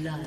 First blood.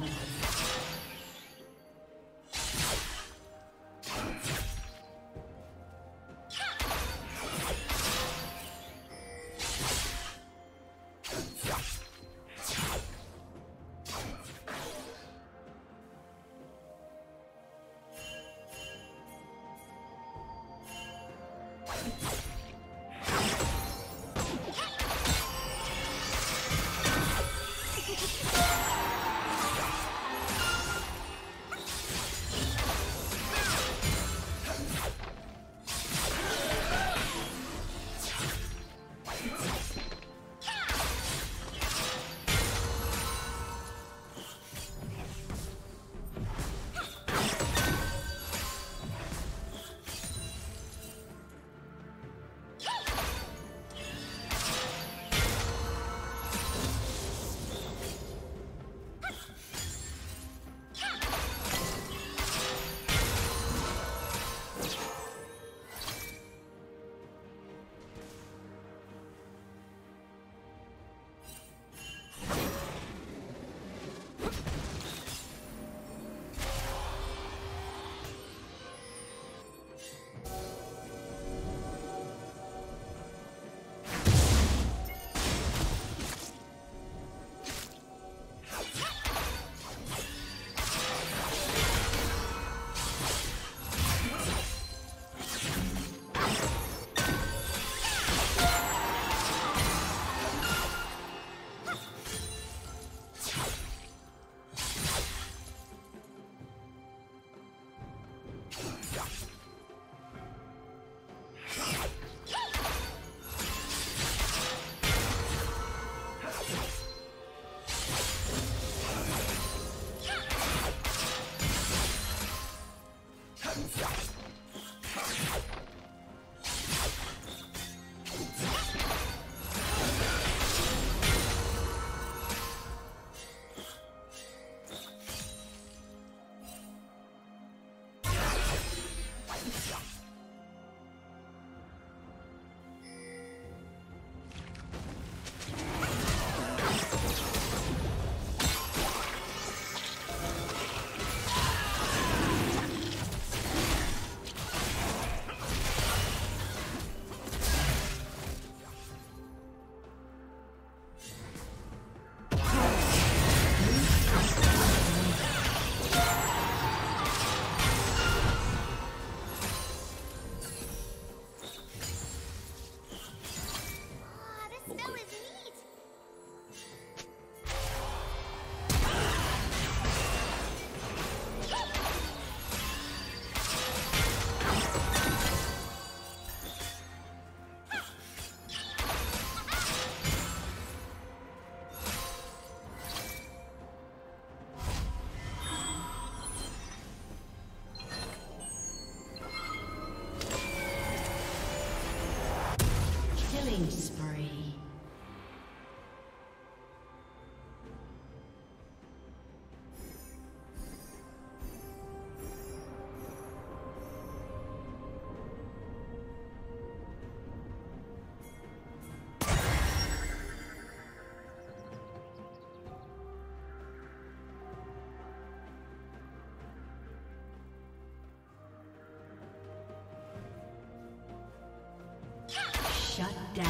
Shut down.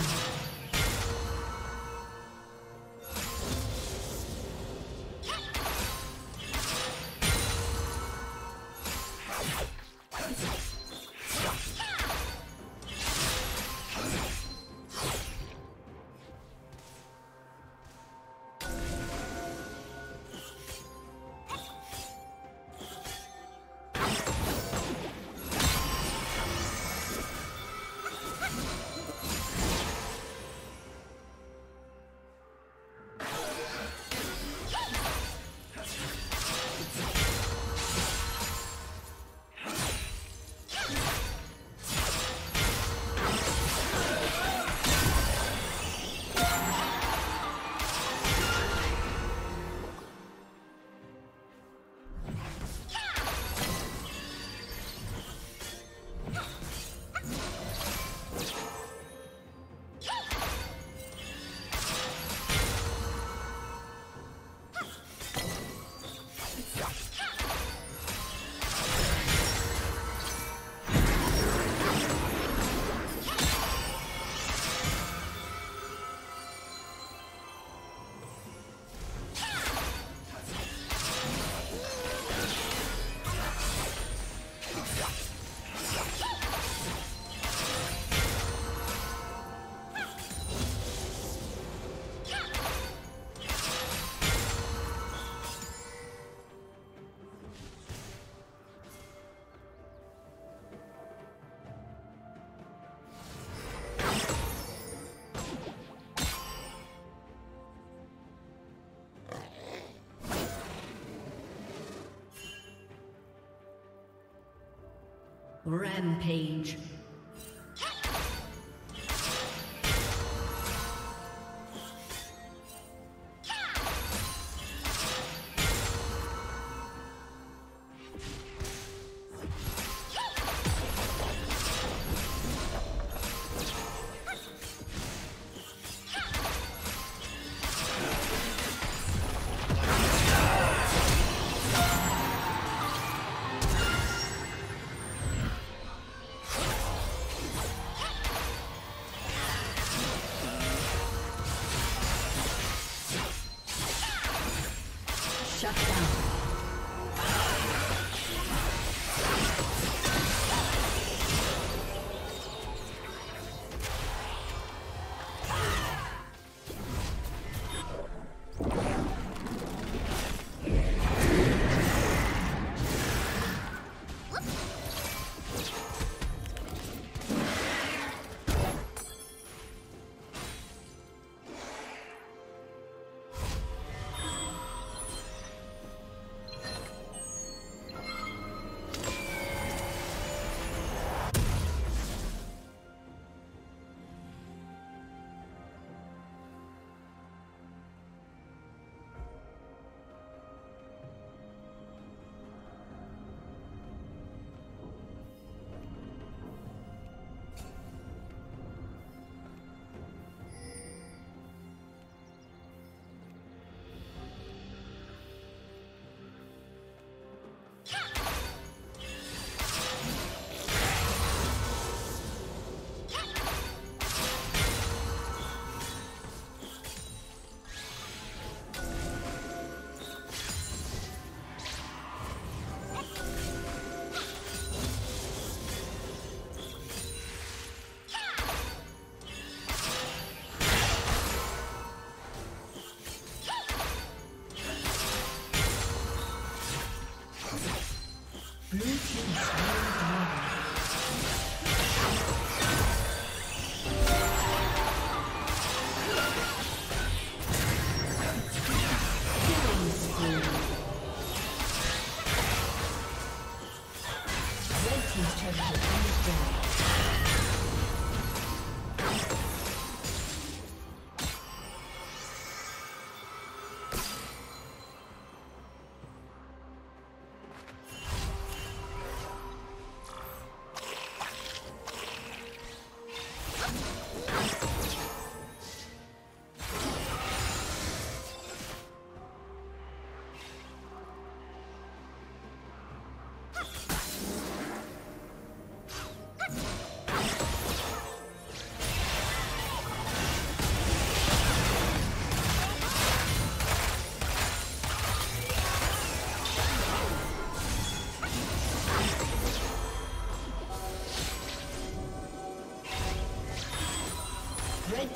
Rampage. Red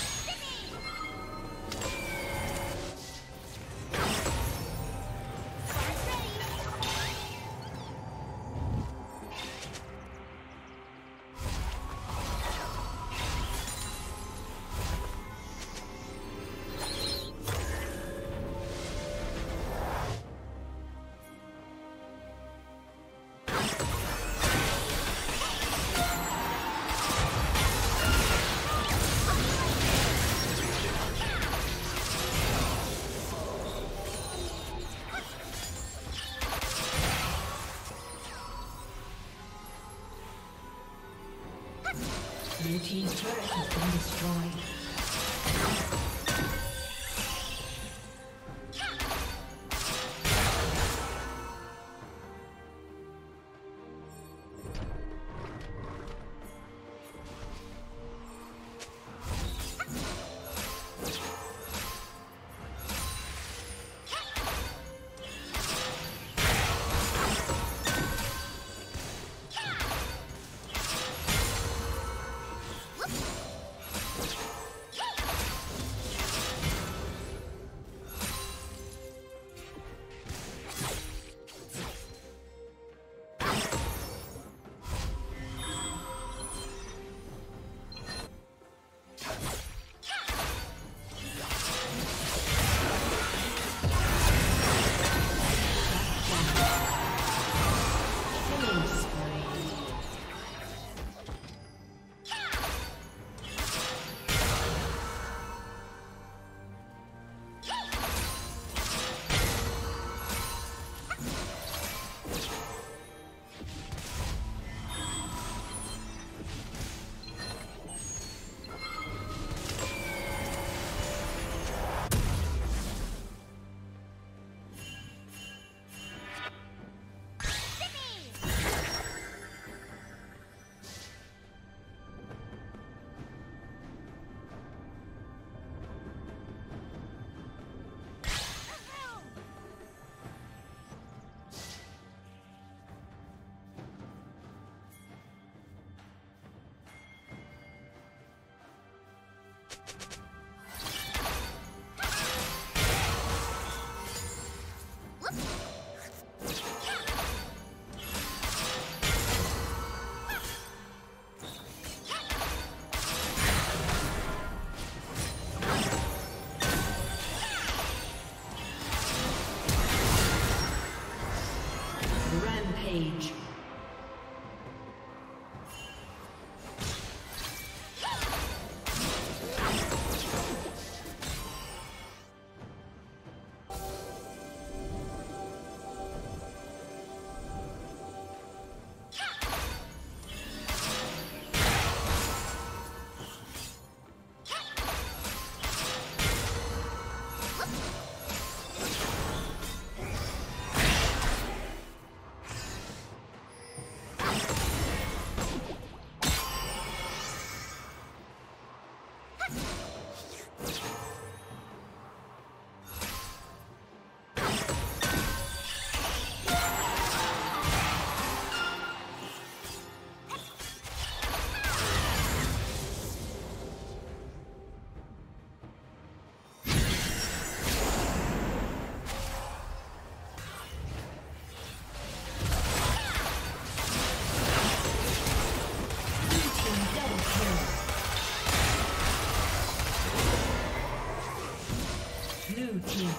Blue Team's turret has been destroyed.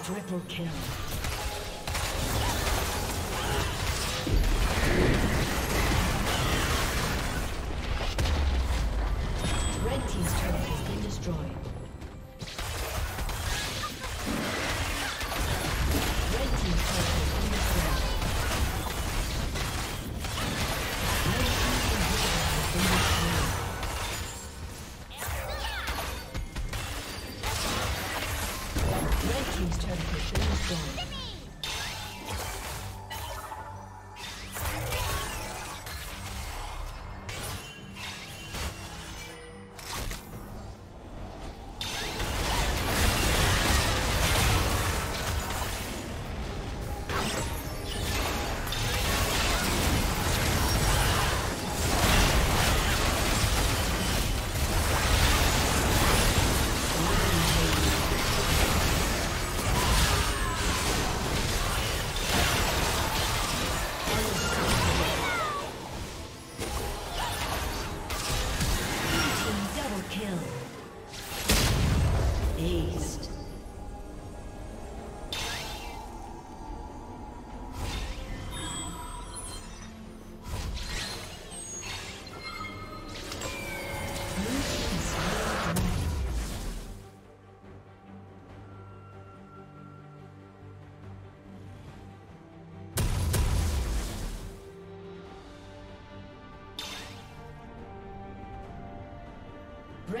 Triple kill. Red team's turret has been destroyed.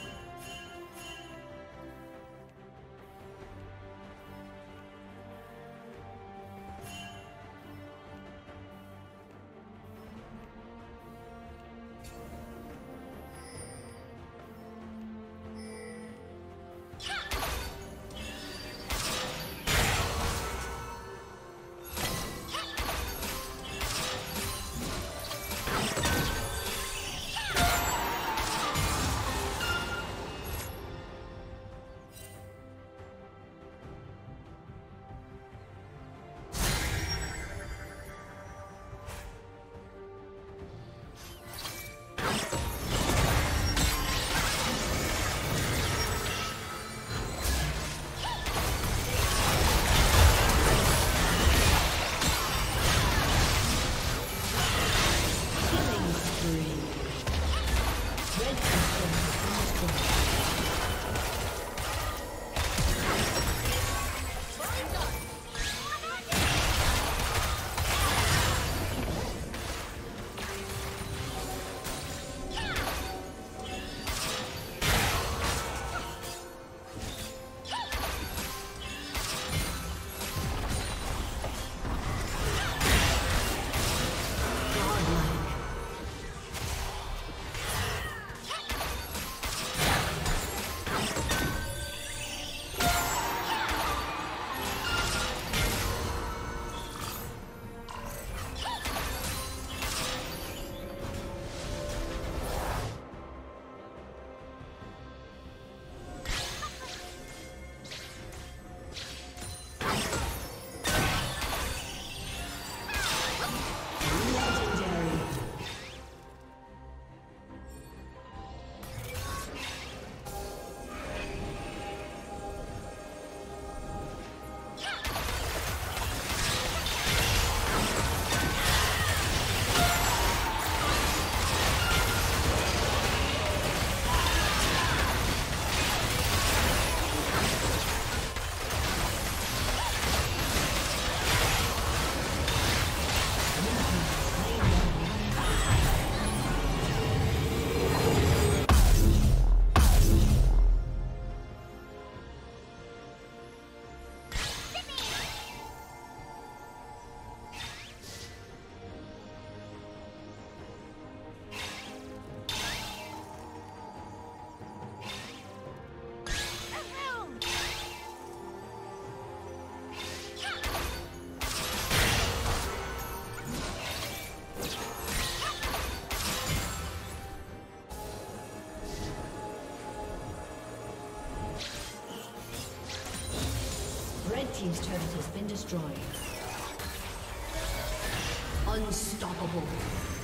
destroyed. Red team's inhibitor has been destroyed. Team's turret has been destroyed. Red team's turret has been destroyed. Team's turret has been destroyed. Unstoppable.